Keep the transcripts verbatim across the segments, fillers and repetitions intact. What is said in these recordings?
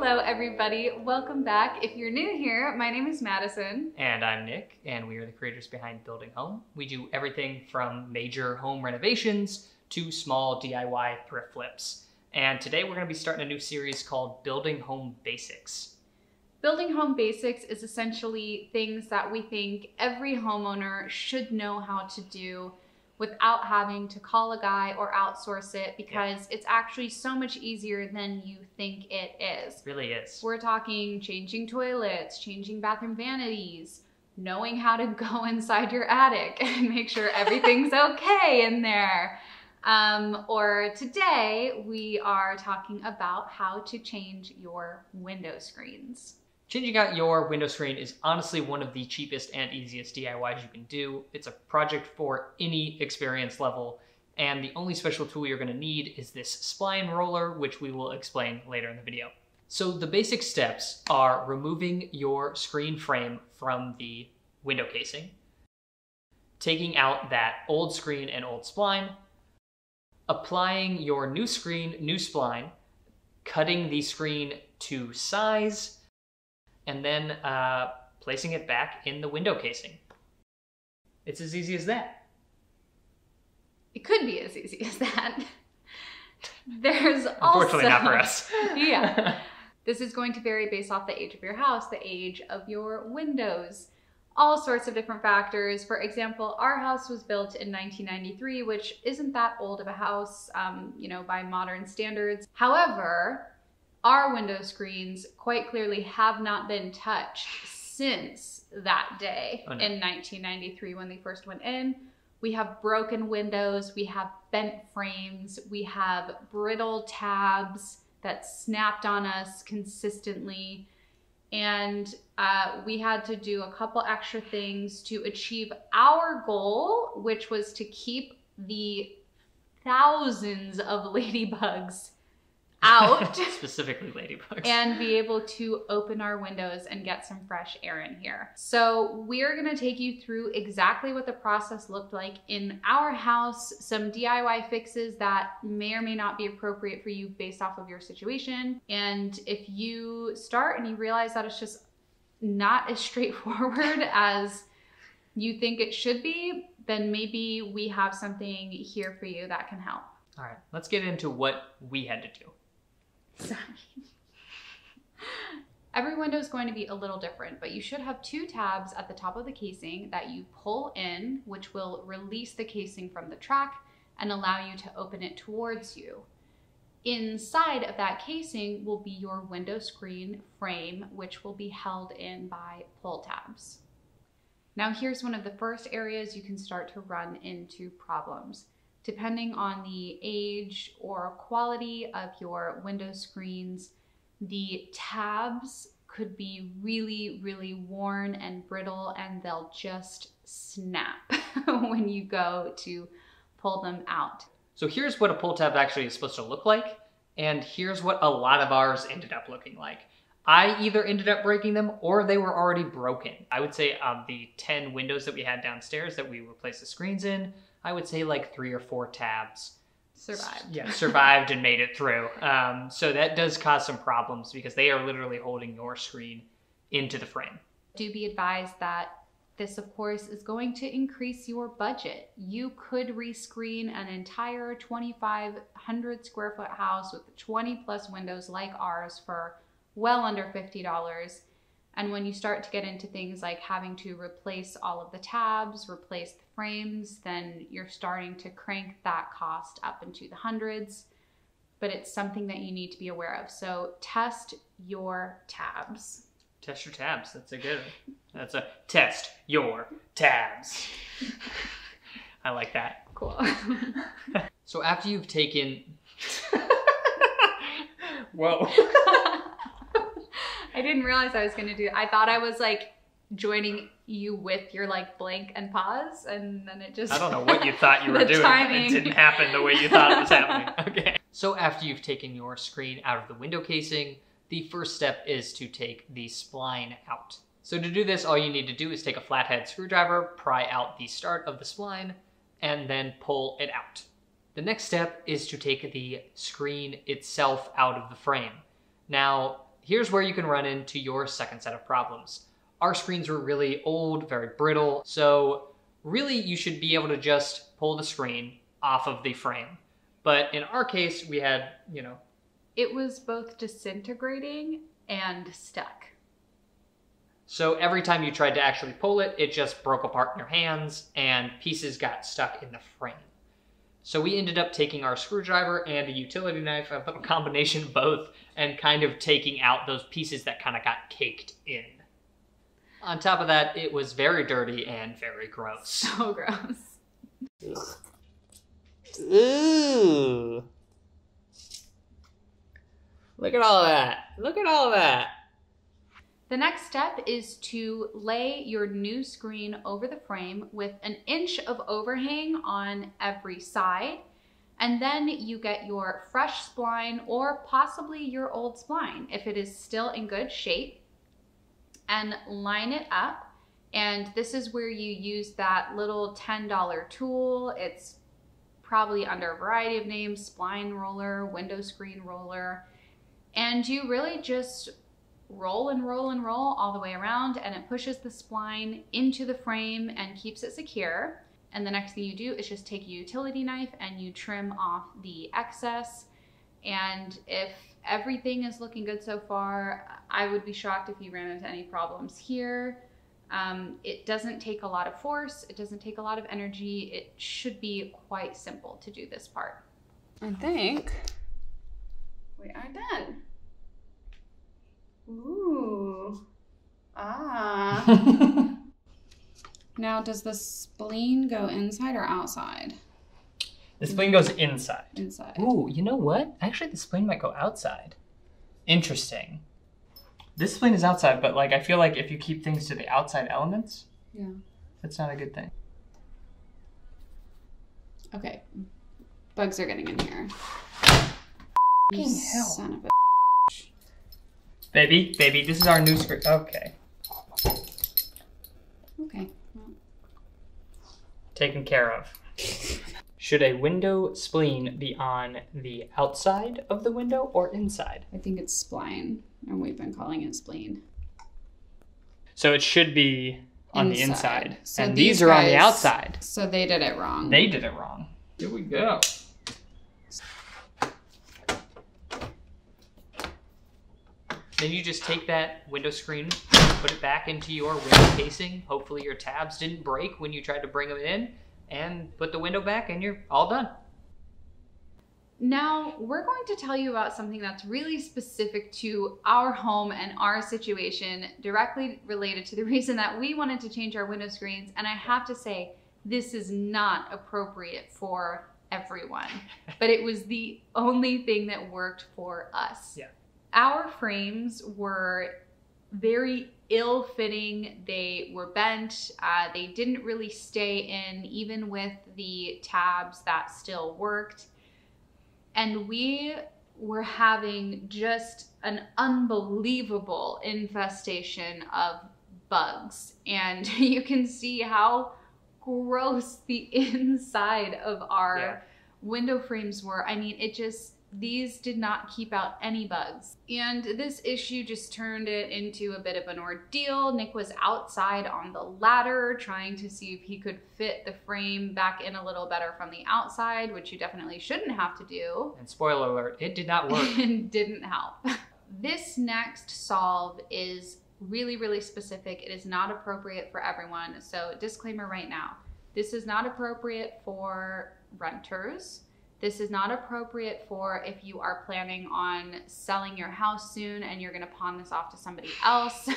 Hello everybody, welcome back. If you're new here, my name is Madison. And I'm Nick, and we are the creators behind Building Home. We do everything from major home renovations to small D I Y thrift flips. And today we're gonna be starting a new series called Building Home Basics. Building Home Basics is essentially things that we think every homeowner should know how to do without having to call a guy or outsource it, because yeah. It's actually so much easier than you think it is. It really is. We're talking changing toilets, changing bathroom vanities, knowing how to go inside your attic and make sure everything's okay in there. Um, or today we are talking about how to change your window screens. Changing out your window screen is honestly one of the cheapest and easiest D I Ys you can do. It's a project for any experience level, and the only special tool you're gonna need is this spline roller, which we will explain later in the video. So the basic steps are removing your screen frame from the window casing, taking out that old screen and old spline, applying your new screen, new spline, cutting the screen to size, and then uh, placing it back in the window casing. It's as easy as that. It could be as easy as that. There's also... Unfortunately not for us. Yeah. This is going to vary based off the age of your house, the age of your windows, all sorts of different factors. For example, our house was built in nineteen ninety-three, which isn't that old of a house, um, you know, by modern standards. However, our window screens quite clearly have not been touched since that day. Oh, no. In nineteen ninety-three, when they first went in. We have broken windows, we have bent frames, we have brittle tabs that snapped on us consistently. And uh, we had to do a couple extra things to achieve our goal, which was to keep the thousands of ladybugs out specifically ladybugs, and be able to open our windows and get some fresh air in here. So we're going to take you through exactly what the process looked like in our house, some D I Y fixes that may or may not be appropriate for you based off of your situation. And if you start and you realize that it's just not as straightforward as you think it should be, then maybe we have something here for you that can help. All right, let's get into what we had to do. Sorry. Every window is going to be a little different, but you should have two tabs at the top of the casing that you pull in, which will release the casing from the track and allow you to open it towards you. Inside of that casing will be your window screen frame, which will be held in by pull tabs. Now here's one of the first areas you can start to run into problems. Depending on the age or quality of your window screens, the tabs could be really, really worn and brittle, and they'll just snap when you go to pull them out. So here's what a pull tab actually is supposed to look like, and here's what a lot of ours ended up looking like. I either ended up breaking them or they were already broken. I would say of the ten windows that we had downstairs that we replaced the screens in, I would say like three or four tabs survived. Yeah, survived and made it through. Um, so that does cause some problems because they are literally holding your screen into the frame. Do be advised that this, of course, is going to increase your budget. You could rescreen an entire twenty-five hundred square foot house with twenty plus windows like ours for well under fifty dollars. And when you start to get into things like having to replace all of the tabs, replace the frames, then you're starting to crank that cost up into the hundreds, but it's something that you need to be aware of. So test your tabs. Test your tabs, that's a good one. That's a test your tabs. I like that. Cool. So after you've taken, whoa. I didn't realize I was going to do that. I thought I was like joining you with your like blank and pause, and then it just... I don't know what you thought you were doing. Timing. It didn't happen the way you thought it was happening. Okay. So after you've taken your screen out of the window casing, the first step is to take the spline out. So to do this, all you need to do is take a flathead screwdriver, pry out the start of the spline, and then pull it out. The next step is to take the screen itself out of the frame. Now, Here's where you can run into your second set of problems. Our screens were really old, very brittle, so really you should be able to just pull the screen off of the frame. But in our case, we had, you know... It was both disintegrating and stuck. So every time you tried to actually pull it, it just broke apart in your hands and pieces got stuck in the frame. So we ended up taking our screwdriver and a utility knife, a little combination of both, and kind of taking out those pieces that kind of got caked in. On top of that, it was very dirty and very gross. So gross. Ooh. Look at all that. Look at all that. The next step is to lay your new screen over the frame with an inch of overhang on every side, and then you get your fresh spline or possibly your old spline if it is still in good shape, and line it up. And this is where you use that little ten dollar tool. It's probably under a variety of names, spline roller, window screen roller, and you really just roll and roll and roll all the way around, and it pushes the spline into the frame and keeps it secure. And the next thing you do is just take a utility knife and you trim off the excess. And if everything is looking good so far, I would be shocked if you ran into any problems here. Um, it doesn't take a lot of force. It doesn't take a lot of energy. It should be quite simple to do this part. I think we are done. Ooh, ah. Now, does the spleen go inside or outside? The spleen goes inside. Inside. Ooh, you know what? Actually, the spleen might go outside. Interesting. This spleen is outside, but like I feel like if you keep things to the outside elements, yeah, that's not a good thing. Okay, bugs are getting in here. Fucking hell. Son of a... Baby, baby, this is our new script. Okay. Okay. Taken care of. Should a window spleen be on the outside of the window or inside? I think it's spline, and we've been calling it spleen. So it should be on inside. the inside, so and these, these are guys, on the outside. So they did it wrong. They did it wrong. Here we go. Then you just take that window screen, put it back into your window casing. Hopefully your tabs didn't break when you tried to bring them in, and put the window back and you're all done. Now we're going to tell you about something that's really specific to our home and our situation, directly related to the reason that we wanted to change our window screens. And I have to say, this is not appropriate for everyone, but it was the only thing that worked for us. Yeah. Our frames were very ill-fitting. They were bent. Uh, they didn't really stay in, even with the tabs that still worked. And we were having just an unbelievable infestation of bugs. And you can see how gross the inside of our yeah. window frames were. I mean, it just... These did not keep out any bugs. And this issue just turned it into a bit of an ordeal. Nick was outside on the ladder trying to see if he could fit the frame back in a little better from the outside, which you definitely shouldn't have to do. And spoiler alert, it did not work. It didn't help. This next solve is really, really specific. It is not appropriate for everyone. So disclaimer right now, this is not appropriate for renters. This is not appropriate for if you are planning on selling your house soon and you're gonna pawn this off to somebody else.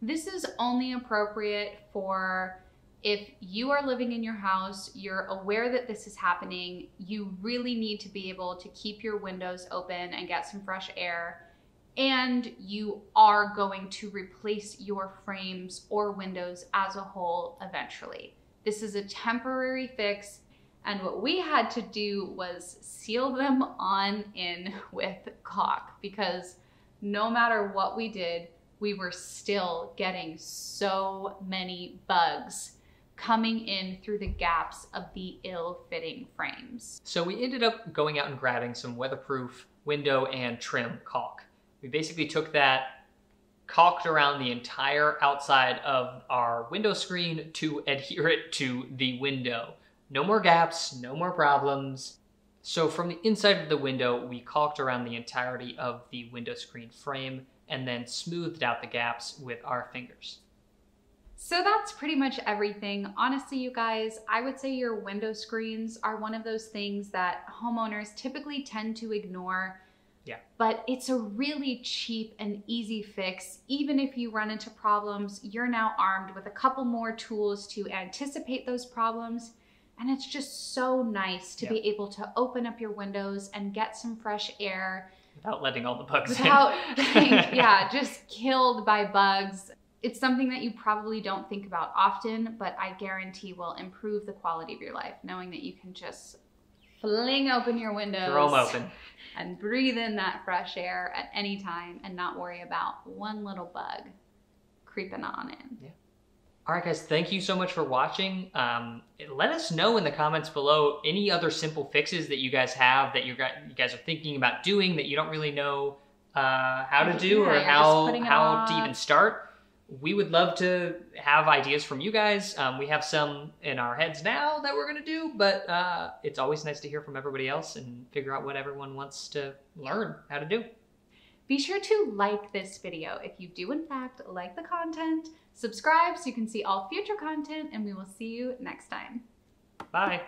This is only appropriate for if you are living in your house, you're aware that this is happening, you really need to be able to keep your windows open and get some fresh air, and you are going to replace your frames or windows as a whole eventually. This is a temporary fix. And what we had to do was seal them on in with caulk, because no matter what we did, we were still getting so many bugs coming in through the gaps of the ill-fitting frames. So we ended up going out and grabbing some weatherproof window and trim caulk. we basically took that, caulked around the entire outside of our window screen to adhere it to the window. No more gaps, no more problems. So from the inside of the window, we caulked around the entirety of the window screen frame and then smoothed out the gaps with our fingers. So that's pretty much everything. Honestly, you guys, I would say your window screens are one of those things that homeowners typically tend to ignore. Yeah. But it's a really cheap and easy fix. Even if you run into problems, you're now armed with a couple more tools to anticipate those problems. And it's just so nice to yeah. be able to open up your windows and get some fresh air. Without letting all the bugs without in. Getting, yeah, just killed by bugs. It's something that you probably don't think about often, but I guarantee will improve the quality of your life, knowing that you can just fling open your windows. Throw them open. And breathe in that fresh air at any time and not worry about one little bug creeping on in. Yeah. All right, guys, thank you so much for watching. Um, let us know in the comments below any other simple fixes that you guys have that you guys, you guys are thinking about doing that you don't really know uh, how to do yeah, or how, how to even start. We would love to have ideas from you guys. Um, we have some in our heads now that we're gonna do, but uh, it's always nice to hear from everybody else and figure out what everyone wants to learn how to do. Be sure to like this video. If you do, in fact, like the content, subscribe so you can see all future content, and we will see you next time. Bye.